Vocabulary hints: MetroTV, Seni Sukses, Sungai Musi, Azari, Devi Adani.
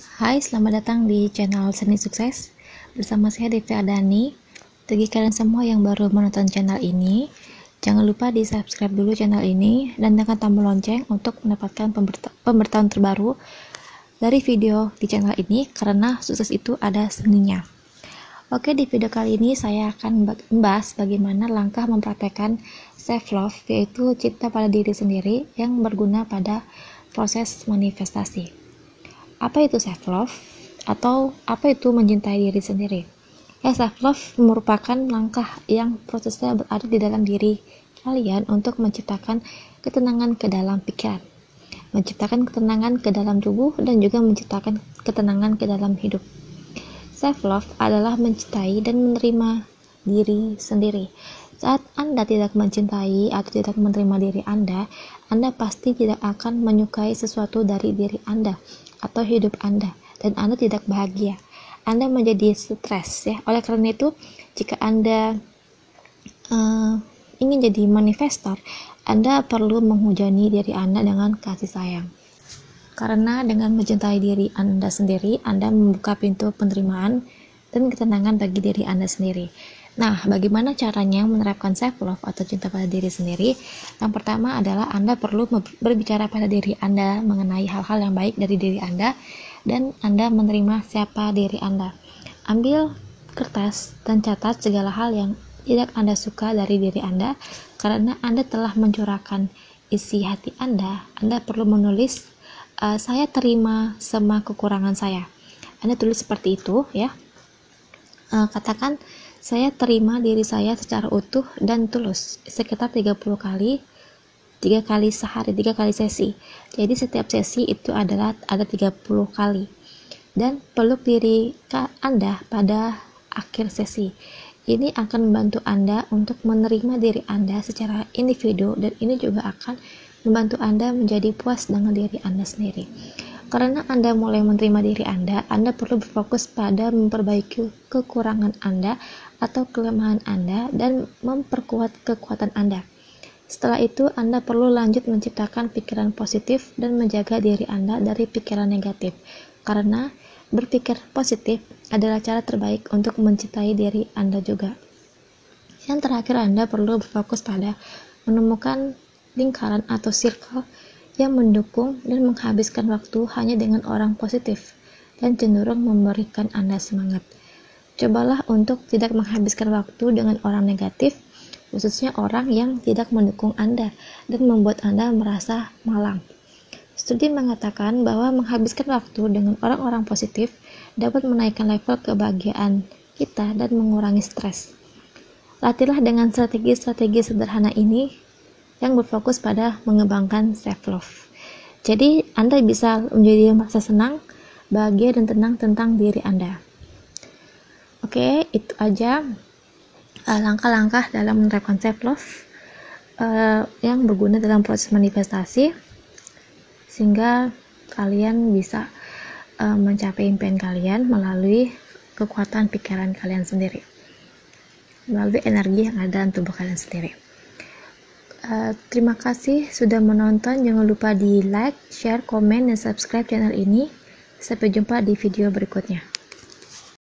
Hai, selamat datang di channel Seni Sukses bersama saya Devi Adani. Bagi kalian semua yang baru menonton channel ini, jangan lupa di subscribe dulu channel ini dan tekan tombol lonceng untuk mendapatkan pemberitahuan terbaru dari video di channel ini, karena sukses itu ada seninya. Oke, di video kali ini saya akan membahas bagaimana langkah mempraktekkan self love, yaitu cinta pada diri sendiri yang berguna pada proses manifestasi. Apa itu self love, atau apa itu mencintai diri sendiri? Ya, self love merupakan langkah yang prosesnya berada di dalam diri kalian untuk menciptakan ketenangan ke dalam pikiran, menciptakan ketenangan ke dalam tubuh, dan juga menciptakan ketenangan ke dalam hidup. Self love adalah mencintai dan menerima diri sendiri. Saat Anda tidak mencintai atau tidak menerima diri Anda pasti tidak akan menyukai sesuatu dari diri Anda atau hidup Anda, dan Anda tidak bahagia. Anda menjadi stres, ya. Oleh karena itu, jika Anda ingin jadi manifestor, Anda perlu menghujani diri Anda dengan kasih sayang. Karena dengan mencintai diri Anda sendiri, Anda membuka pintu penerimaan dan ketenangan bagi diri Anda sendiri. Nah, bagaimana caranya menerapkan self love atau cinta pada diri sendiri? Yang pertama adalah Anda perlu berbicara pada diri Anda mengenai hal-hal yang baik dari diri Anda, dan Anda menerima siapa diri Anda. Ambil kertas dan catat segala hal yang tidak Anda suka dari diri Anda, karena Anda telah mencurahkan isi hati Anda. Anda perlu menulis, saya terima semua kekurangan saya. Anda tulis seperti itu, ya. Katakan, saya terima diri saya secara utuh dan tulus, sekitar 30 kali, 3 kali sehari, 3 kali sesi. Jadi setiap sesi itu ada 30 kali. Dan peluk diri Anda pada akhir sesi. Ini akan membantu Anda untuk menerima diri Anda secara individu, dan ini juga akan membantu Anda menjadi puas dengan diri Anda sendiri. Karena Anda mulai menerima diri Anda perlu berfokus pada memperbaiki kekurangan Anda atau kelemahan Anda dan memperkuat kekuatan Anda. Setelah itu, Anda perlu lanjut menciptakan pikiran positif dan menjaga diri Anda dari pikiran negatif. Karena berpikir positif adalah cara terbaik untuk mencintai diri Anda juga. Yang terakhir, Anda perlu berfokus pada menemukan lingkaran atau circle yang mendukung dan menghabiskan waktu hanya dengan orang positif dan cenderung memberikan Anda semangat. Cobalah untuk tidak menghabiskan waktu dengan orang negatif, khususnya orang yang tidak mendukung Anda dan membuat Anda merasa malang. Studi mengatakan bahwa menghabiskan waktu dengan orang-orang positif dapat menaikkan level kebahagiaan kita dan mengurangi stres. Latihlah dengan strategi-strategi sederhana ini yang berfokus pada mengembangkan self love. Jadi Anda bisa menjadi merasa senang, bahagia, dan tenang tentang diri Anda. Oke, itu aja langkah-langkah dalam menerapkan self love yang berguna dalam proses manifestasi, sehingga kalian bisa mencapai impian kalian melalui kekuatan pikiran kalian sendiri, melalui energi yang ada dalam tubuh kalian sendiri. Terima kasih sudah menonton. Jangan lupa di like, share, komen, dan subscribe channel ini. Sampai jumpa di video berikutnya.